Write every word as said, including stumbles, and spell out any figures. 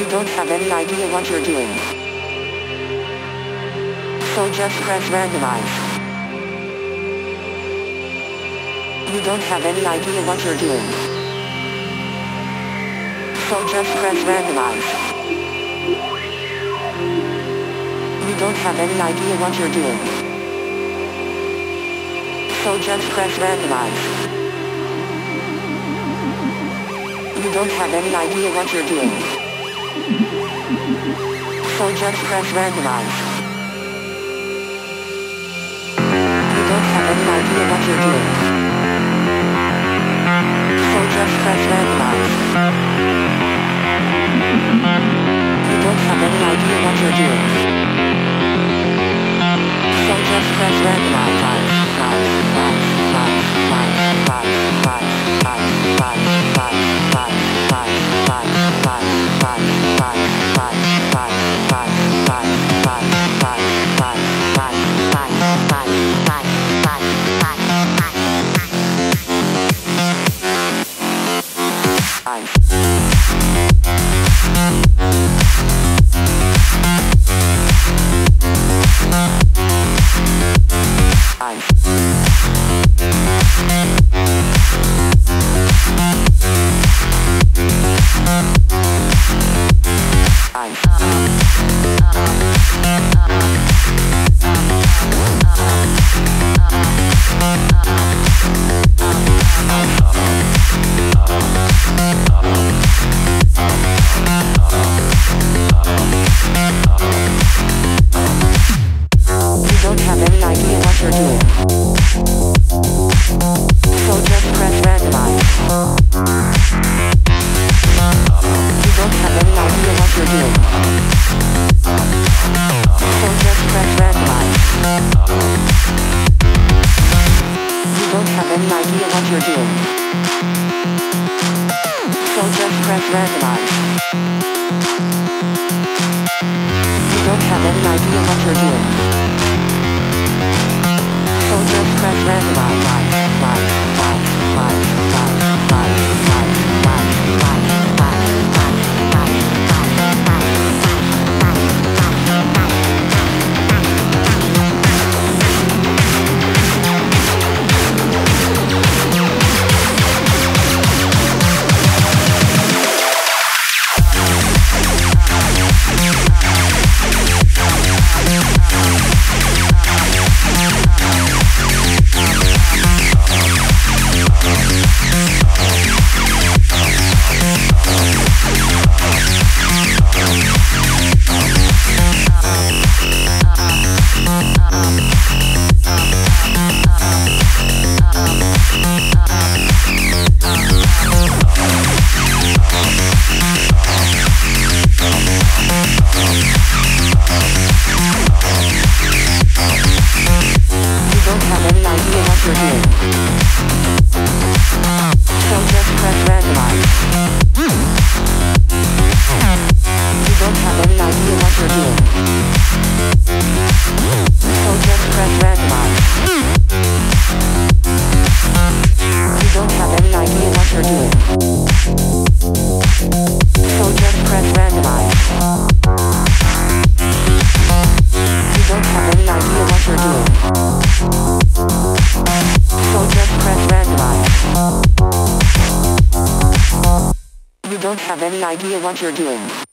you don't have any idea what you're doing. So just press randomize. You don't have any idea what you're doing. So just press randomize. You don't have any idea what you're doing. So just press randomize. You don't have any idea what you're doing. So just press randomize. You don't have any idea what you're doing. So just press randomize. You don't have any idea what you're doing. So just press randomize. What you're doing.